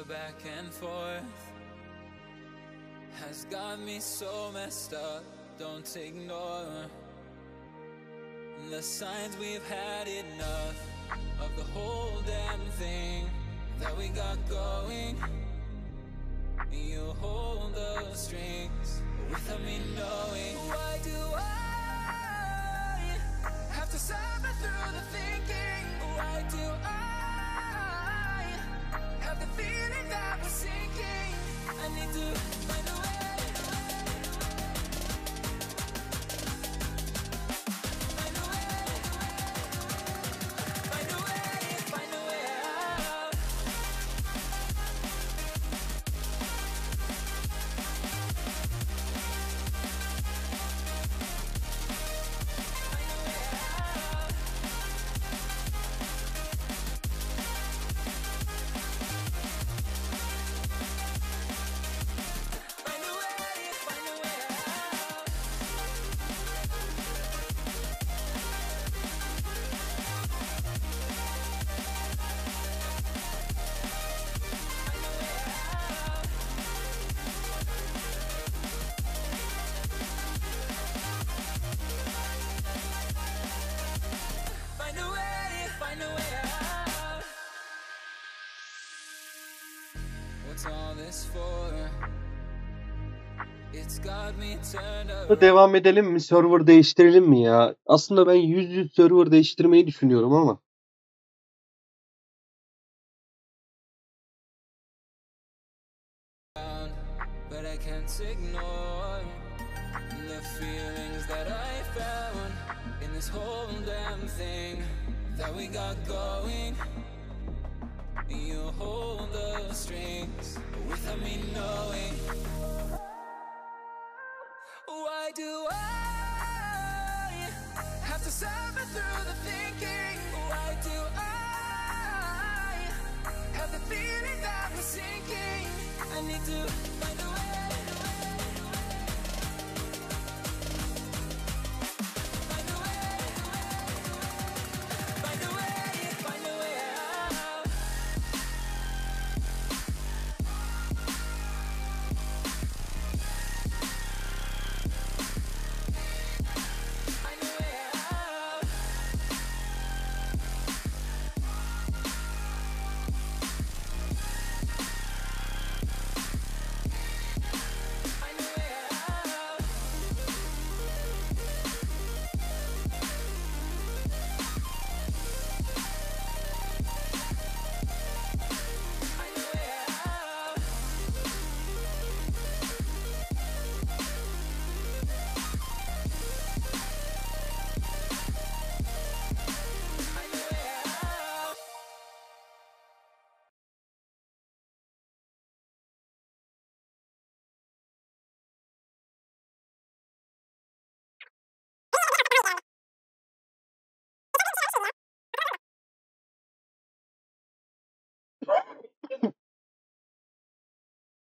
the back and forth has got me so messed up. Don't ignore the signs, we've had enough of the whole damn thing that we got going. You hold the strings without me knowing. Why do I have to suffer through the thinking? Why do I have the feeling that we're sinking? I need to find a way. Devam edelim mi? Server değiştirelim mi ya? Aslında ben yüz server değiştirmeyi düşünüyorum ama. Why do I have to suffer through the thinking? Why do I have the feeling that we're sinking? I need to find a way.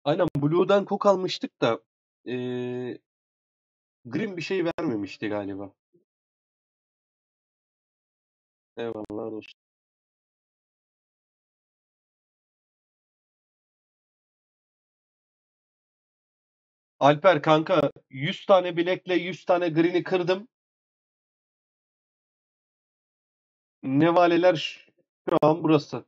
Aynen Blue'dan kok almıştık da Green bir şey vermemişti galiba. Eyvallah dostum. Alper kanka 100 tane bilekle 100 tane Green'i kırdım. Nevaleler şu an burası.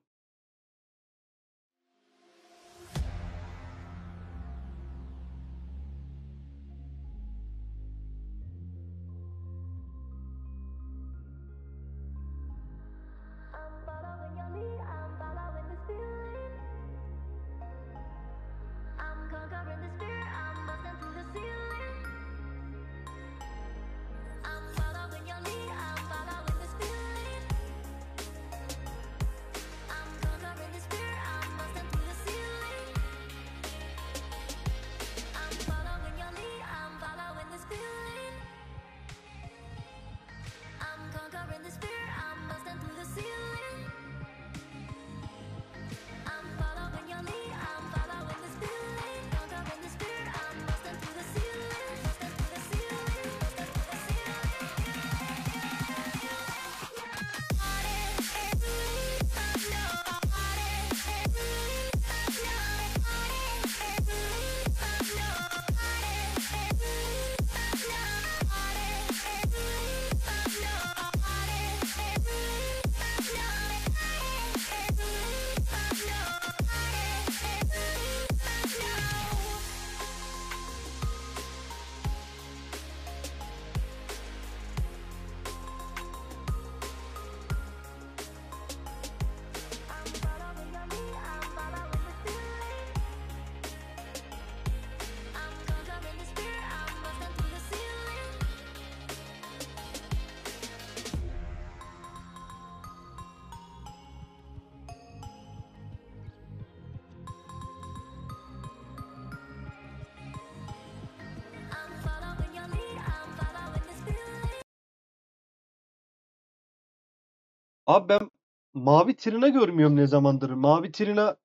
Abi ben mavi trina görmüyorum ne zamandır. Mavi trina.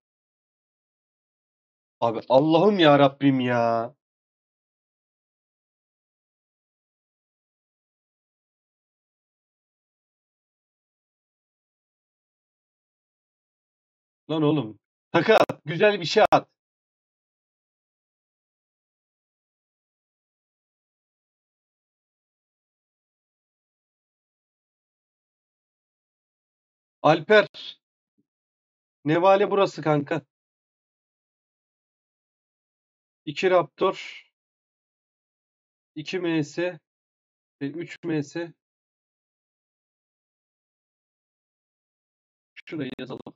Abi Allah'ım ya Rabbim ya. Lan oğlum. Taka at. Güzel bir şey at. Alper. Nevale burası kanka. 2 Raptor. 2 MS. 3 MS. Şurayı yazalım.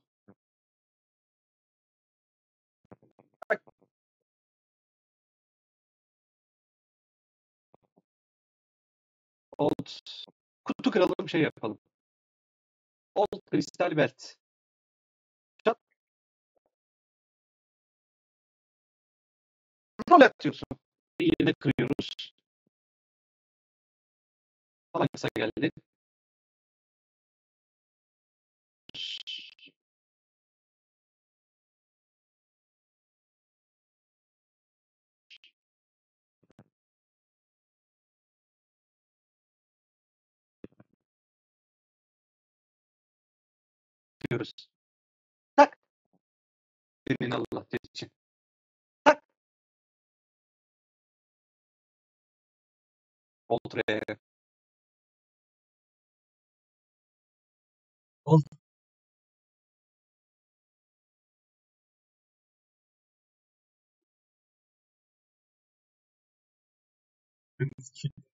Old. Kutu kıralım şey yapalım. Old kristal belt. Çat. Rol atıyorsun. Bir yerine kırıyoruz. Falan kısa geldi. Diyoruz. Tak. Demin Allah için. Tak. Oltre. Ol.